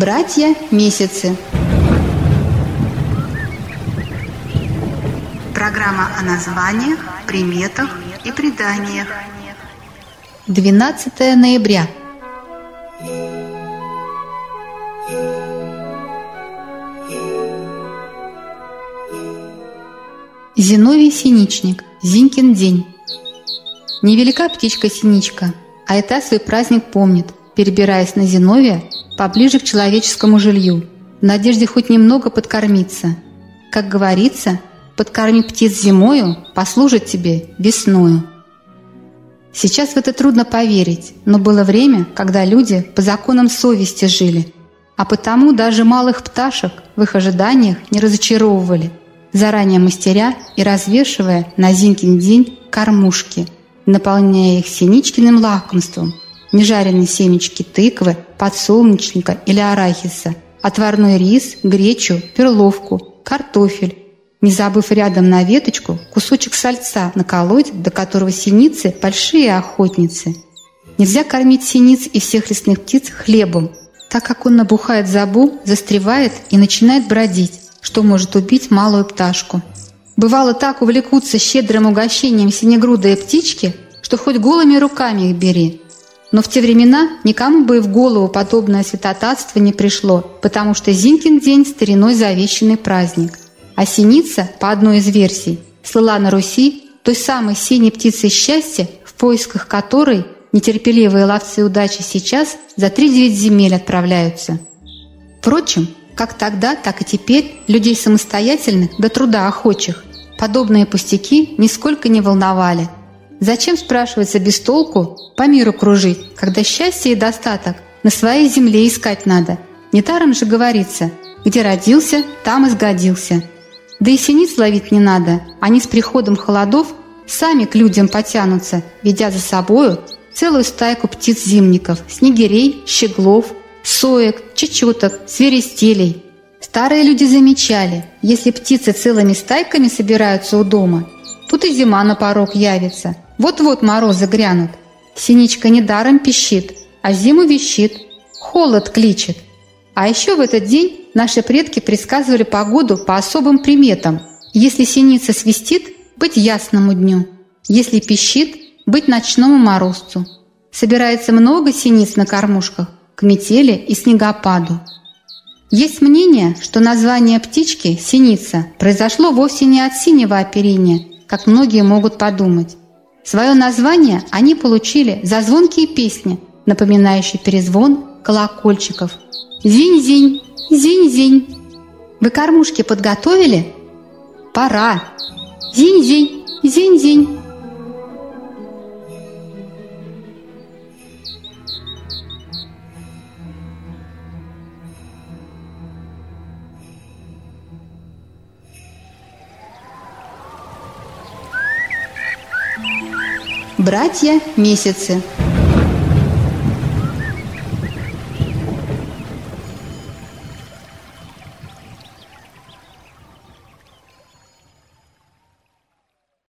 Братья месяцы. Программа о названиях, приметах и преданиях. 12 ноября. Зиновий Синичник. Зинкин день. Невелика птичка-синичка, а и та свой праздник помнит, перебираясь на Зиновия поближе к человеческому жилью, в надежде хоть немного подкормиться. Как говорится, подкорми птиц зимою, послужит тебе весною. Сейчас в это трудно поверить, но было время, когда люди по законам совести жили, а потому даже малых пташек в их ожиданиях не разочаровывали, заранее мастеря и развешивая на Зинкин день кормушки, наполняя их синичкиным лакомством: нежареные семечки тыквы, подсолнечника или арахиса, отварной рис, гречу, перловку, картофель, не забыв рядом на веточку кусочек сальца наколоть, до которого синицы – большие охотницы. Нельзя кормить синиц и всех лесных птиц хлебом, так как он набухает в забу, застревает и начинает бродить, что может убить малую пташку. Бывало, так увлекутся щедрым угощением синегрудые птички, что хоть голыми руками их бери. Но в те времена никому бы и в голову подобное святотатство не пришло, потому что Зинкин день – стариной завещанный праздник. А синица, по одной из версий, слыла на Руси той самой синей птицей счастья, в поисках которой нетерпеливые ловцы удачи сейчас за 3-9 земель отправляются. Впрочем, как тогда, так и теперь людей самостоятельных до труда охочих подобные пустяки нисколько не волновали. Зачем, спрашивается, без толку по миру кружить, когда счастье и достаток на своей земле искать надо? Недаром же говорится: где родился, там и сгодился. Да и синиц ловить не надо, они с приходом холодов сами к людям потянутся, ведя за собою целую стайку птиц-зимников, снегирей, щеглов, соек, чечеток, свиристелей. Старые люди замечали: если птицы целыми стайками собираются у дома, тут и зима на порог явится, вот-вот морозы грянут. Синичка недаром пищит, а зиму вещит, холод кличет. А еще в этот день наши предки предсказывали погоду по особым приметам: если синица свистит – быть ясному дню, если пищит – быть ночному морозцу. Собирается много синиц на кормушках к метели и снегопаду. Есть мнение, что название птички «синица» произошло вовсе не от синего оперения, как многие могут подумать. Свое название они получили за звонкие песни, напоминающие перезвон колокольчиков. Зинь-зинь, зинь-зинь. Вы кормушки подготовили? Пора. Зинь-зинь, зинь-зинь. Братья месяцы.